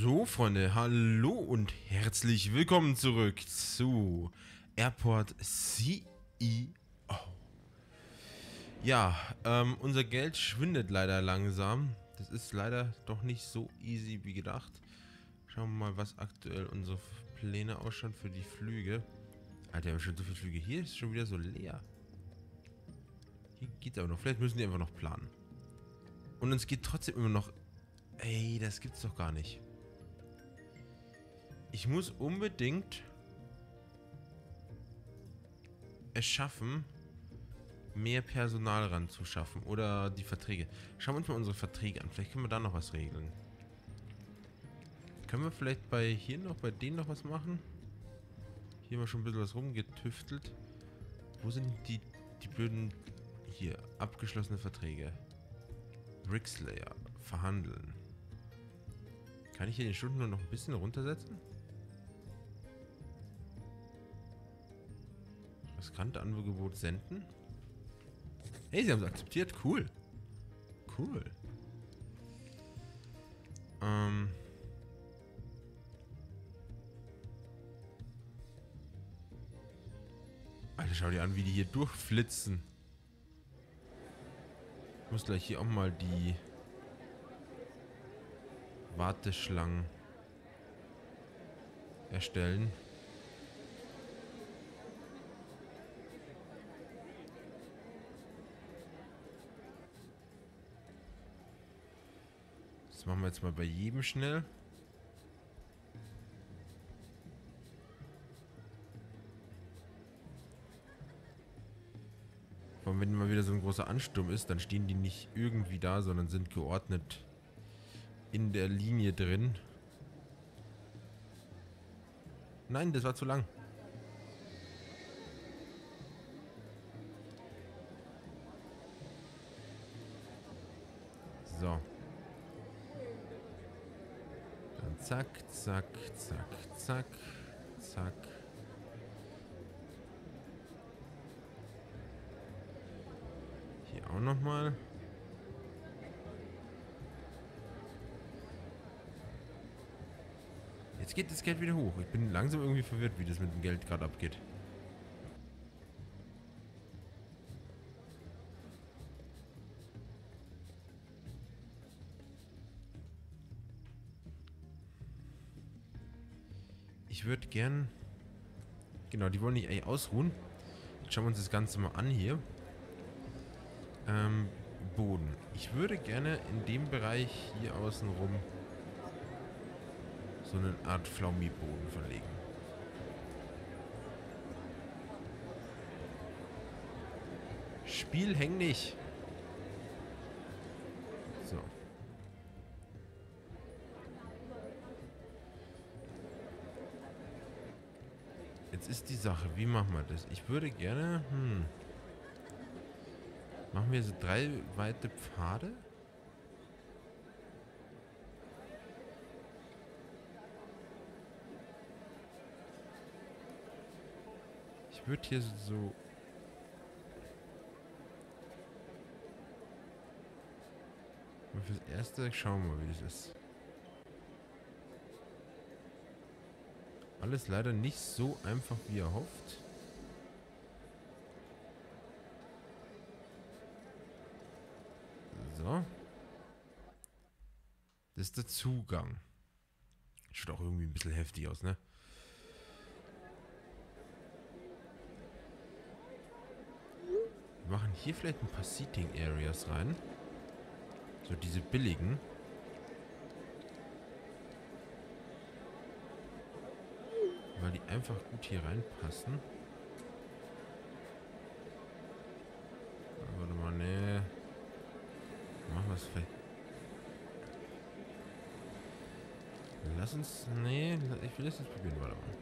So Freunde, hallo und herzlich willkommen zurück zu Airport CEO. Ja, unser Geld schwindet leider langsam. Das ist leider doch nicht so easy wie gedacht. Schauen wir mal, was aktuell unsere Pläne ausschauen für die Flüge. Alter, wir haben schon so viele Flüge. Hier ist schon wieder so leer. Hier geht's aber noch. Vielleicht müssen die einfach noch planen. Und uns geht trotzdem immer noch... Ey, das gibt's doch gar nicht. Ich muss unbedingt es schaffen, mehr Personal ranzuschaffen. Oder die Verträge. Schauen wir uns mal unsere Verträge an. Vielleicht können wir da noch was regeln. Können wir vielleicht bei hier noch, bei denen noch was machen? Hier haben wir schon ein bisschen was rumgetüftelt. Wo sind die blöden... Hier, abgeschlossene Verträge. Brixlayer. Verhandeln. Kann ich hier den Stunden nur noch ein bisschen runtersetzen? Riskante Angebot senden. Hey, sie haben es akzeptiert. Cool. Cool. Alter, schau dir an, wie die hier durchflitzen. Ich muss gleich hier auch mal die Warteschlangen erstellen. Das machen wir jetzt mal bei jedem schnell. Und wenn mal wieder so ein großer Ansturm ist, dann stehen die nicht irgendwie da, sondern sind geordnet in der Linie drin. Nein, das war zu lang. So. Dann zack, zack, zack, zack, zack. Hier auch nochmal. Jetzt geht das Geld wieder hoch. Ich bin langsam irgendwie verwirrt, wie das mit dem Geld gerade abgeht. Ich würde gern... Genau, die wollen nicht ausruhen. Jetzt schauen wir uns das Ganze mal an hier. Boden. Ich würde gerne in dem Bereich hier außen rum so eine Art Flaumi-Boden verlegen. Spiel, häng nicht! So. Jetzt ist die Sache, wie machen wir das? Ich würde gerne... Machen wir so 3 weite Pfade? Ich würde hier so... Und fürs Erste schauen wir mal, wie das ist. Alles leider nicht so einfach, wie erhofft. So. Das ist der Zugang. Schaut auch irgendwie ein bisschen heftig aus, ne? Wir machen hier vielleicht ein paar Seating Areas rein. So diese billigen. Weil die einfach gut hier reinpassen. Warte mal, ne. Machen wir es vielleicht. Lass uns. Ne, ich will das jetzt probieren, warte mal.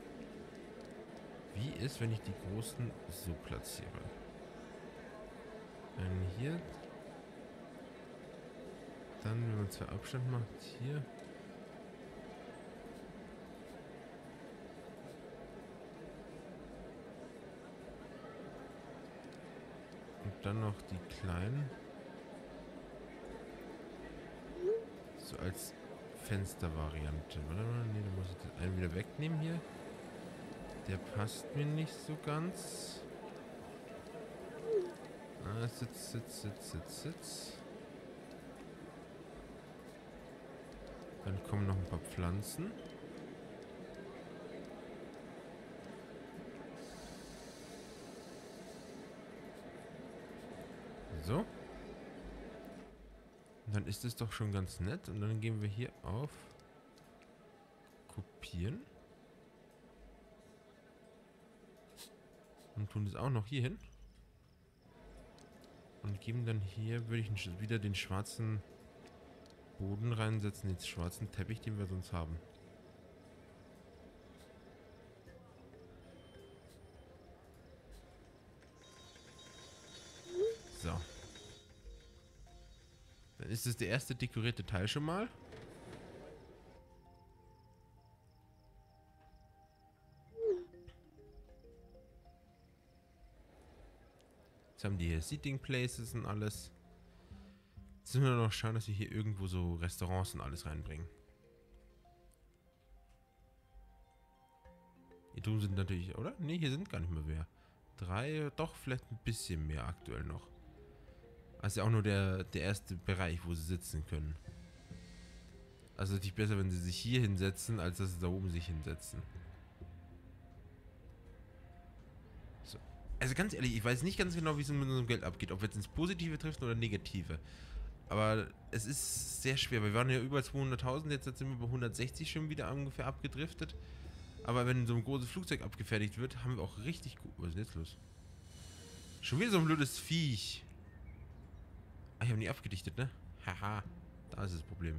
Wie ist, wenn ich die großen so platziere? Dann hier. Dann, wenn man 2 Abstand macht, hier. Und dann noch die kleinen. So als Fenstervariante. Warte mal, nee, da muss ich den einen wieder wegnehmen hier. Der passt mir nicht so ganz. Ah, sitz. Dann kommen noch ein paar Pflanzen. So. Und dann ist es doch schon ganz nett. Und dann gehen wir hier auf Kopieren. Und tun das auch noch hier hin. Und geben dann hier, würde ich wieder den schwarzen Boden reinsetzen, den schwarzen Teppich, den wir sonst haben. So. Dann ist es der erste dekorierte Teil schon mal. Jetzt haben die hier Seating Places und alles. Jetzt müssen wir noch schauen, dass wir hier irgendwo so Restaurants und alles reinbringen. Hier drüben sind natürlich, oder? Ne, hier sind gar nicht mehr mehr. Drei, doch vielleicht ein bisschen mehr aktuell noch. Also auch nur der erste Bereich, wo sie sitzen können. Also natürlich besser, wenn sie sich hier hinsetzen, als dass sie da oben sich hinsetzen. So. Also ganz ehrlich, ich weiß nicht ganz genau, wie es mit unserem Geld abgeht. Ob wir jetzt ins Positive treffen oder Negative. Aber es ist sehr schwer. Wir waren ja über 200.000, jetzt sind wir bei 160 schon wieder ungefähr abgedriftet. Aber wenn so ein großes Flugzeug abgefertigt wird, haben wir auch richtig gut... Was ist denn jetzt los? Schon wieder so ein blödes Viech. Ah, ich habe nie abgedichtet, ne? Haha, da ist das Problem.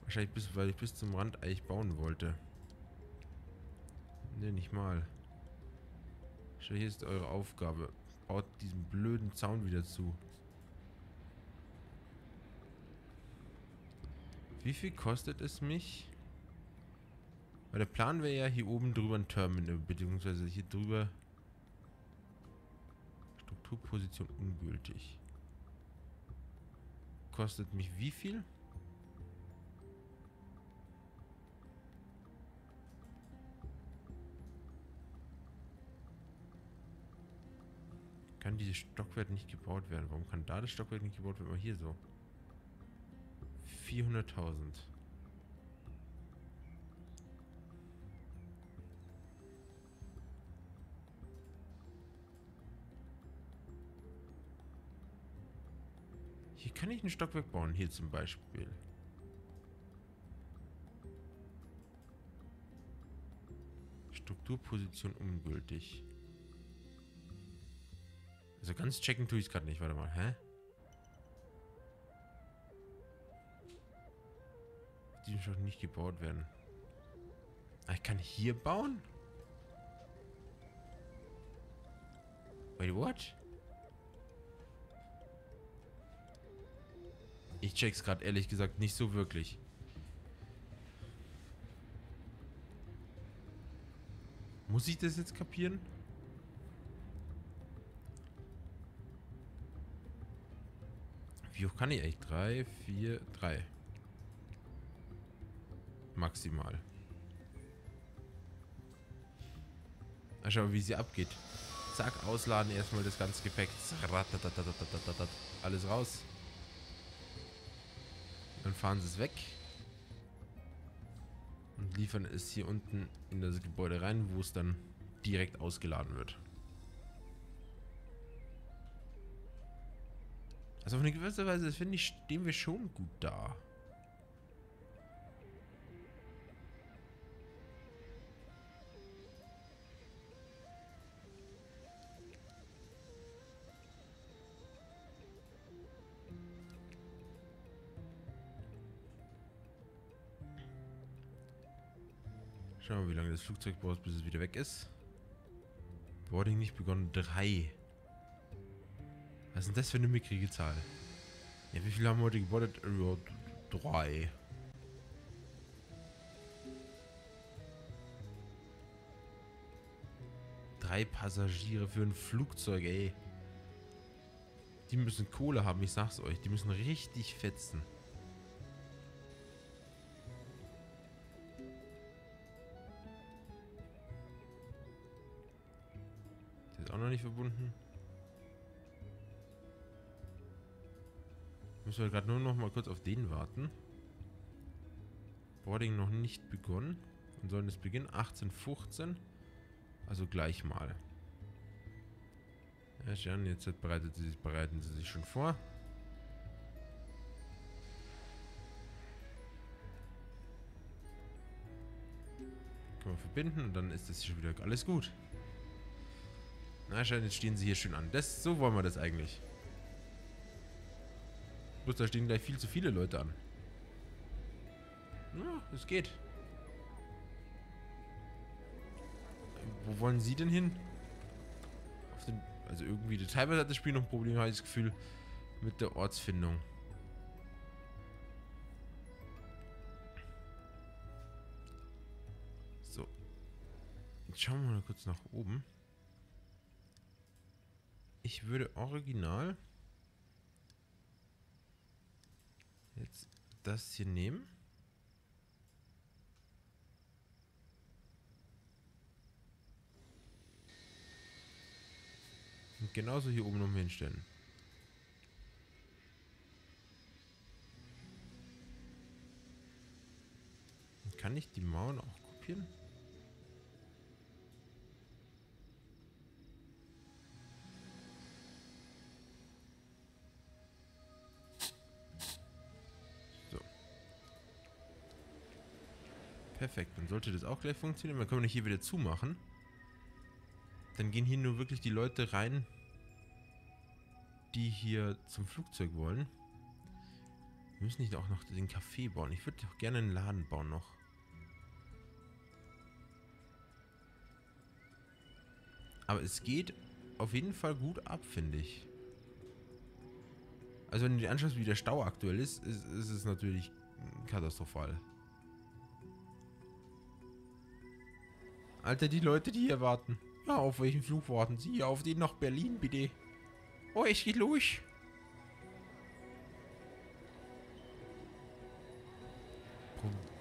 Wahrscheinlich, weil ich bis zum Rand eigentlich bauen wollte. Ne, nicht mal. Hier ist eure Aufgabe. Baut diesen blöden Zaun wieder zu. Wie viel kostet es mich? Weil der Plan wäre ja hier oben drüber ein Terminal, beziehungsweise hier drüber... Strukturposition ungültig. Kostet mich wie viel? Kann dieses Stockwerk nicht gebaut werden? Warum kann da das Stockwerk nicht gebaut werden? Aber hier so. 400.000. Hier kann ich ein Stockwerk bauen, hier zum Beispiel. Strukturposition ungültig. Also ganz checken tue ich es gerade nicht, warte mal, hä? Die müssen nicht gebaut werden. Ah, ich kann hier bauen? Wait, what? Ich check's gerade ehrlich gesagt nicht so wirklich. Muss ich das jetzt kapieren? Wie hoch kann ich eigentlich? 3, 4, 3. Maximal. Mal schauen, wie sie abgeht. Zack, ausladen erstmal das ganze Gepäck. Alles raus. Dann fahren sie es weg. Und liefern es hier unten in das Gebäude rein, wo es dann direkt ausgeladen wird. Also auf eine gewisse Weise, finde ich, stehen wir schon gut da. Schauen wir, wie lange das Flugzeug braucht, bis es wieder weg ist. Boarding nicht begonnen. 3. Was ist denn das für eine mickrige Zahl? Ja, wie viele haben wir heute gebordet? 3. Drei Passagiere für ein Flugzeug, ey. Die müssen Kohle haben, ich sag's euch. Die müssen richtig fetzen. nicht verbunden. Müssen wir gerade nur noch mal kurz auf den warten. Boarding noch nicht begonnen. Und sollen es beginnen? 18:15. Also gleich mal. Ja, Jan, jetzt bereiten sie sich schon vor. Können wir verbinden und dann ist das schon wieder alles gut. Na, Jan, jetzt stehen sie hier schön an. Das, so wollen wir das eigentlich. Bloß da stehen gleich viel zu viele Leute an. Ja, es geht. Wo wollen sie denn hin? Auf den, also irgendwie, teilweise hat das Spiel noch ein Problem, habe ich das Gefühl, mit der Ortsfindung. So. Jetzt schauen wir mal kurz nach oben. Ich würde original jetzt das hier nehmen. Und genauso hier oben noch hinstellen. Und kann ich die Mauern auch kopieren? So. Perfekt, dann sollte das auch gleich funktionieren. Dann können wir nicht hier wieder zumachen. Dann gehen hier nur wirklich die Leute rein, die hier zum Flugzeug wollen. Wir müssen nicht auch noch den Café bauen. Ich würde doch gerne einen Laden bauen noch. Aber es geht auf jeden Fall gut ab, finde ich. Also wenn du dir anschaust, wie der Stau aktuell ist, ist es natürlich katastrophal. Alter, die Leute, die hier warten. Ja, auf welchen Flug warten Sie? Auf den nach Berlin, bitte. Oh, ich gehe los.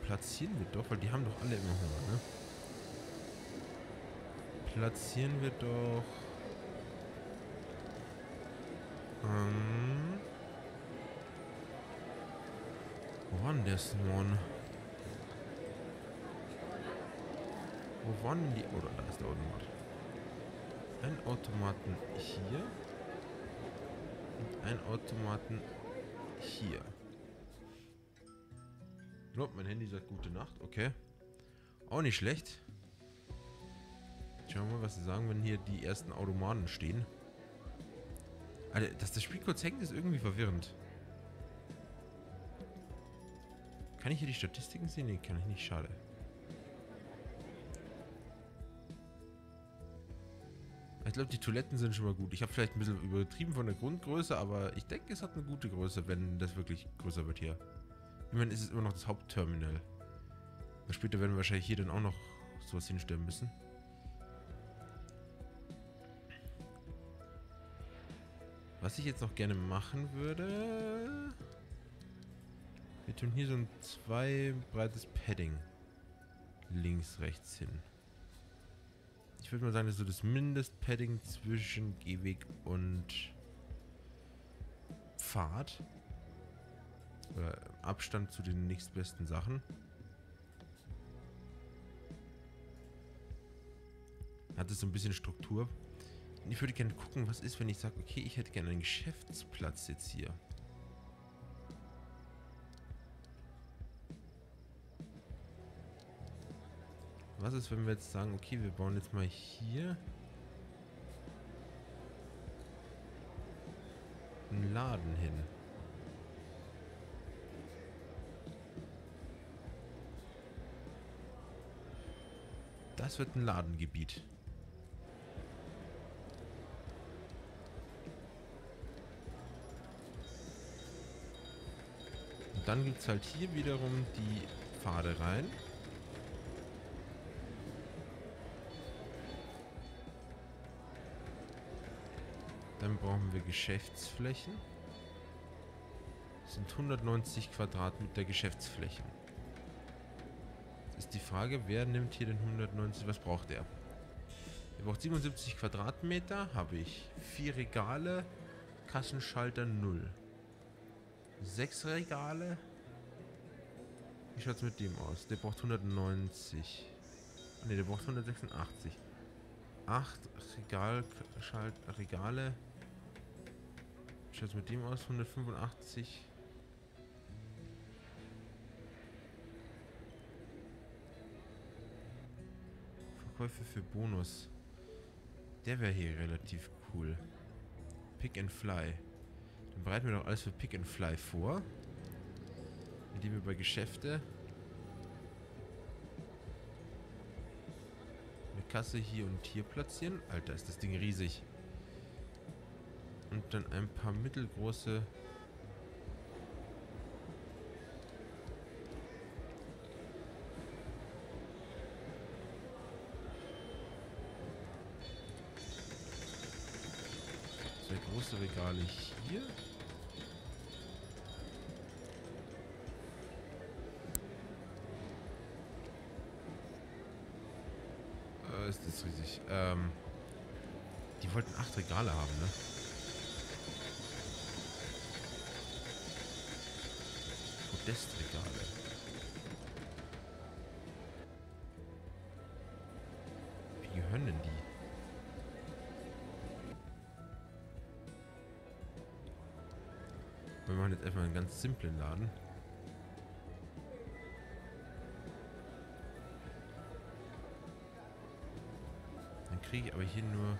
Platzieren wir doch, weil die haben doch alle immer Hunger, ne? Platzieren wir doch... Wo waren das nun? Wo waren denn die... Oh, da ist der Automat. Ein Automaten hier und ein Automaten hier. Oh, mein Handy sagt gute Nacht, okay. Auch nicht schlecht. Schauen wir mal, was sie sagen, wenn hier die ersten Automaten stehen. Alter, dass das Spiel kurz hängt, ist irgendwie verwirrend. Kann ich hier die Statistiken sehen? Nee, kann ich nicht, schade. Ich glaube, die Toiletten sind schon mal gut. Ich habe vielleicht ein bisschen übertrieben von der Grundgröße, aber ich denke, es hat eine gute Größe, wenn das wirklich größer wird hier. Ich meine, es ist immer noch das Hauptterminal. Und später werden wir wahrscheinlich hier dann auch noch sowas hinstellen müssen. Was ich jetzt noch gerne machen würde... Wir tun hier so ein 2 breites Padding. Links, rechts hin. Ich würde mal sagen, das ist so das Mindestpadding zwischen Gehweg und Pfad. Oder Abstand zu den nächstbesten Sachen. Hat es so ein bisschen Struktur. Ich würde gerne gucken, was ist, wenn ich sage, okay, ich hätte gerne einen Geschäftsplatz jetzt hier. Was ist, wenn wir jetzt sagen, okay, wir bauen jetzt mal hier einen Laden hin. Das wird ein Ladengebiet. Und dann gibt es halt hier wiederum die Pfade rein. Dann brauchen wir Geschäftsflächen. Das sind 190 Quadratmeter Geschäftsflächen. Jetzt ist die Frage, wer nimmt hier den 190? Was braucht er? Der braucht 77 Quadratmeter, habe ich. 4 Regale, Kassenschalter 0. 6 Regale. Wie schaut es mit dem aus? Der braucht 190. Ne, der braucht 186. 8 Regale. Wie schaut es mit dem aus? 185. Verkäufe für Bonus. Der wäre hier relativ cool. Pick and Fly. Dann bereiten wir doch alles für Pick and Fly vor. Indem wir bei Geschäfte eine Kasse hier und hier platzieren. Alter, ist das Ding riesig. Und dann ein paar mittelgroße große Regale hier. Ist das riesig. Die wollten 8 Regale haben, ne? Podestregale. Wie gehören denn die? Wir machen jetzt einfach einen ganz simplen Laden. Dann kriege ich aber hier nur ein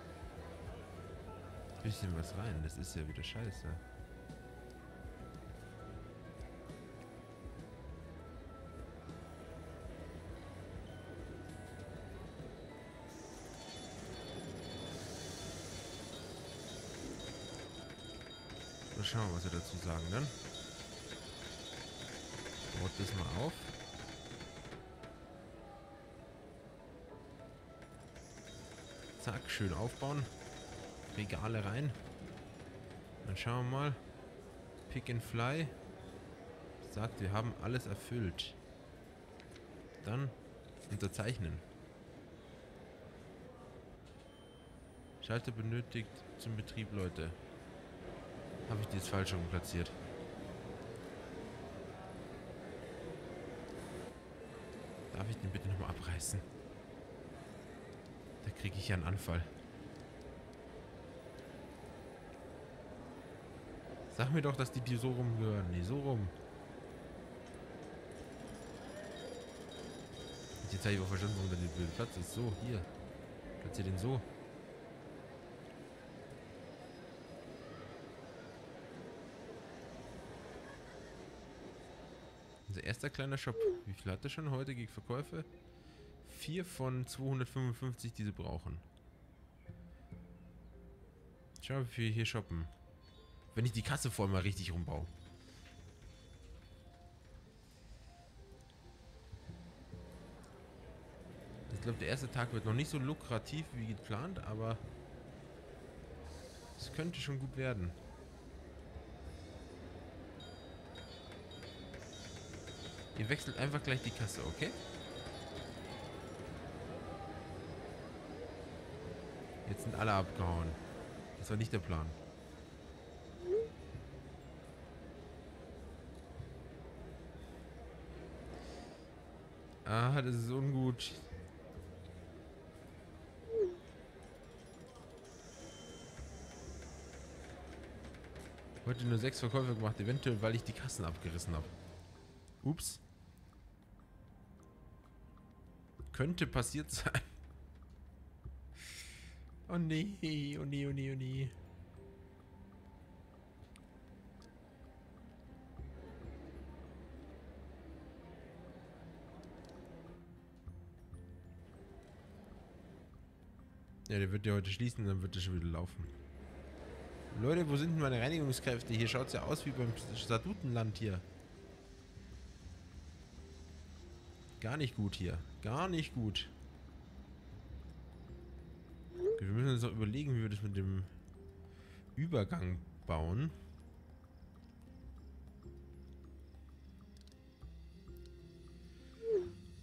bisschen was rein. Das ist ja wieder scheiße. Schauen wir mal, was wir dazu sagen dann. Baut das mal auf. Zack, schön aufbauen. Regale rein. Dann schauen wir mal. Pick and Fly. Sagt, wir haben alles erfüllt. Dann unterzeichnen. Schalter benötigt zum Betrieb, Leute. Habe ich die jetzt falsch rum platziert? Darf ich den bitte nochmal abreißen? Da kriege ich ja einen Anfall. Sag mir doch, dass die so rum gehören. Nee, so rum. Jetzt habe ich auch verstanden, warum da der blöde Platz ist. So, hier. Platziere den so. Unser erster kleiner Shop. Wie viel hat er schon heute gegen Verkäufe? 4 von 255, die sie brauchen. Schau mal, wie viel wir hier shoppen. Wenn ich die Kasse vorher mal richtig rumbaue. Ich glaube, der erste Tag wird noch nicht so lukrativ wie geplant, aber es könnte schon gut werden. Ihr wechselt einfach gleich die Kasse, okay? Jetzt sind alle abgehauen. Das war nicht der Plan. Ah, das ist ungut. Heute nur 6 Verkäufe gemacht, eventuell weil ich die Kassen abgerissen habe. Ups. Könnte passiert sein. Oh nee, oh nee, oh nee, oh nee. Ja, der wird ja heute schließen, dann wird er schon wieder laufen. Leute, wo sind denn meine Reinigungskräfte? Hier schaut es ja aus wie beim Statutenland hier. Gar nicht gut hier. Gar nicht gut. Wir müssen uns noch überlegen, wie wir das mit dem Übergang bauen.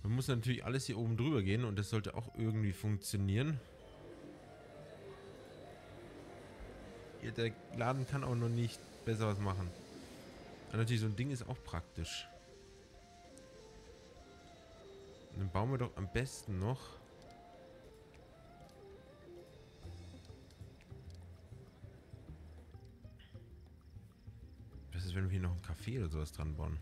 Man muss natürlich alles hier oben drüber gehen und das sollte auch irgendwie funktionieren. Der Laden kann auch noch nicht besser was machen. Aber natürlich, so ein Ding ist auch praktisch. Dann bauen wir doch am besten noch was ist, wenn wir hier noch ein Café oder sowas dran bauen?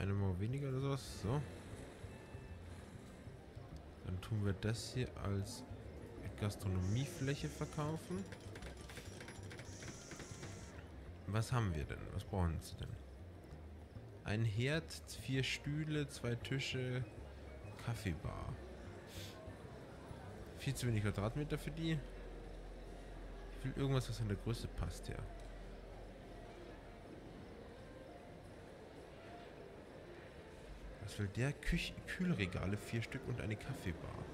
Eine Mauer weniger oder sowas. So. Dann tun wir das hier als Gastronomiefläche verkaufen. Was haben wir denn? Was brauchen sie denn? Ein Herd, 4 Stühle, 2 Tische, Kaffeebar. Viel zu wenig Quadratmeter für die. Ich will irgendwas, was in der Größe passt, ja. Was will der? Kühlregale, 4 Stück und eine Kaffeebar.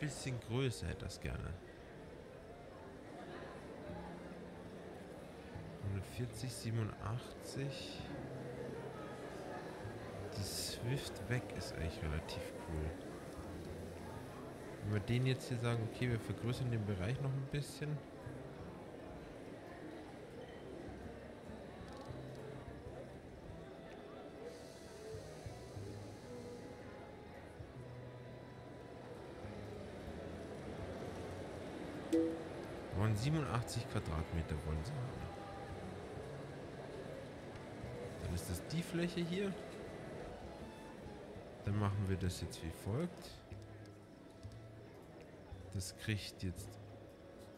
Bisschen größer hätte das gerne. 140, 87. Die Swift weg ist eigentlich relativ cool. Wenn wir den jetzt hier sagen, okay, wir vergrößern den Bereich noch ein bisschen. Und 87 Quadratmeter wollen sie haben. Dann ist das die Fläche hier. Dann machen wir das jetzt wie folgt. Das kriegt jetzt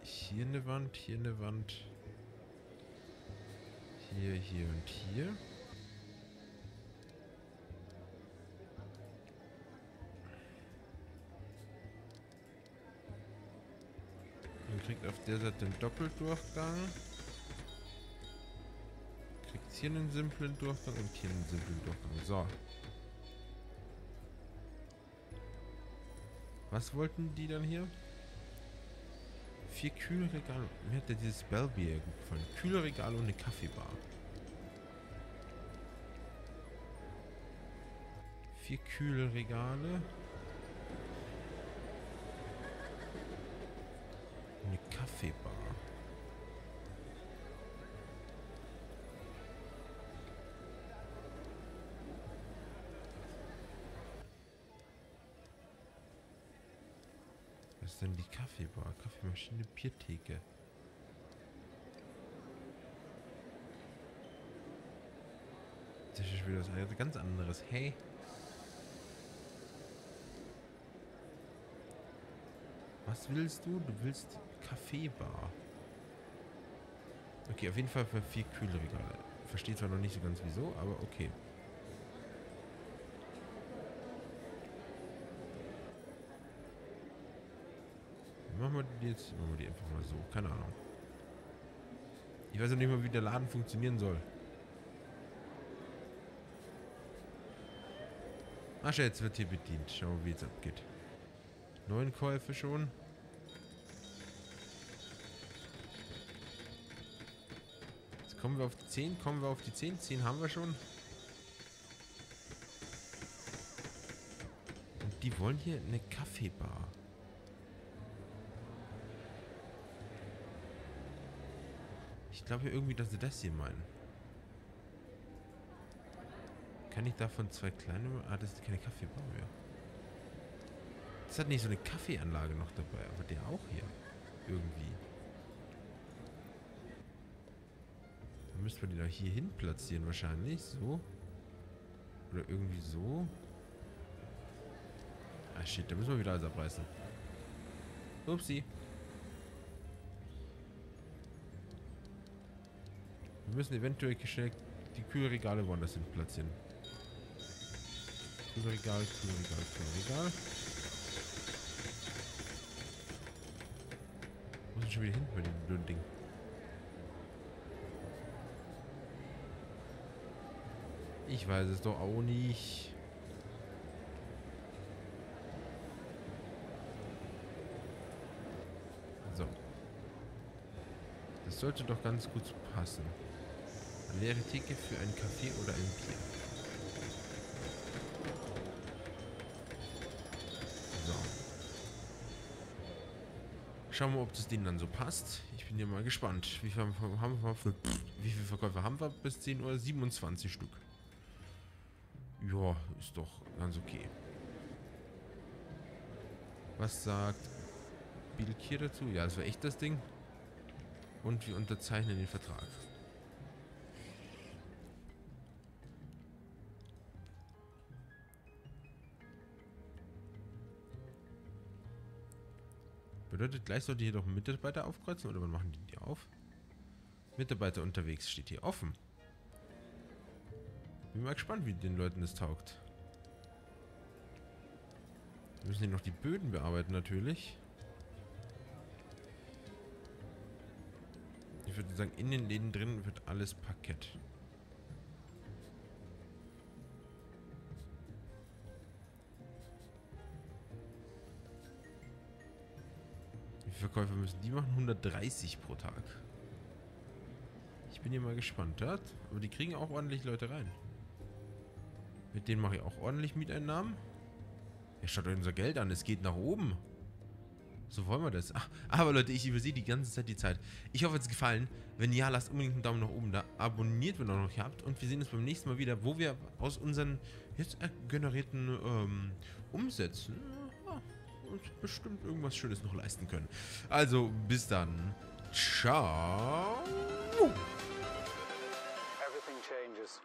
hier eine Wand, hier eine Wand, hier und hier. Kriegt auf der Seite einen Doppeldurchgang. Kriegt hier einen simplen Durchgang und hier einen simplen Durchgang. So. Was wollten die dann hier? 4 Kühlregale. Mir hat ja dieses Bellbier gut gefallen. Kühlregale und eine Kaffeebar. 4 Kühlregale. Eine Kaffeebar. Was ist denn die Kaffeebar? Kaffeemaschine, Biertheke. Das ist wieder was ganz anderes. Hey. Was willst du? Du willst Kaffeebar. Okay, auf jeden Fall für 4 Kühlregale. Verstehe zwar noch nicht so ganz wieso, aber okay. Machen wir die einfach mal so. Keine Ahnung. Ich weiß noch nicht mal, wie der Laden funktionieren soll. Asche, jetzt wird hier bedient. Schauen wir, wie es abgeht. 9 Käufe schon. Jetzt kommen wir auf die 10. Kommen wir auf die 10. 10 haben wir schon. Und die wollen hier eine Kaffeebar. Ich glaube irgendwie, dass sie das hier meinen. Kann ich davon 2 kleine... Ah, das ist keine Kaffeebar mehr. Das hat nicht so eine Kaffeeanlage noch dabei, aber der auch hier. Irgendwie. Dann müssten wir den doch hier hin platzieren wahrscheinlich. So. Oder irgendwie so. Ah shit, da müssen wir wieder alles abreißen. Upsi. Wir müssen eventuell schnell die Kühlregale woanders hin platzieren. Kühlregal, Kühlregal, Kühlregal. Schon wieder hinten bei dem blöden Ding. Ich weiß es doch auch nicht. So. Das sollte doch ganz gut passen. Leere Theke für einen Kaffee oder ein Bier. So. Schauen wir mal, ob das denen dann so passt. Ich bin ja mal gespannt. Wie viele Verkäufer haben wir bis 10 Uhr? 27 Stück. Ja, ist doch ganz okay. Was sagt Bilkir dazu? Ja, das war echt das Ding. Und wir unterzeichnen den Vertrag. Bedeutet, gleich sollte hier doch ein Mitarbeiter aufkreuzen, oder wann machen die auf? Mitarbeiter unterwegs steht hier offen. Bin mal gespannt, wie den Leuten das taugt. Wir müssen hier noch die Böden bearbeiten, natürlich. Ich würde sagen, in den Läden drin wird alles Parkett. Wie viele Verkäufer müssen die machen? 130 pro Tag. Ich bin hier mal gespannt. Ja? Aber die kriegen auch ordentlich Leute rein. Mit denen mache ich auch ordentlich Mieteinnahmen. Ja, schaut euch unser Geld an. Es geht nach oben. So wollen wir das. Ach, aber Leute, ich übersehe die ganze Zeit die Zeit. Ich hoffe, es ist gefallen. Wenn ja, lasst unbedingt einen Daumen nach oben da. Abonniert, wenn ihr noch nicht habt. Und wir sehen uns beim nächsten Mal wieder, wo wir aus unseren jetzt generierten Umsätzen uns bestimmt irgendwas Schönes noch leisten können. Also, bis dann. Ciao. Everything changes.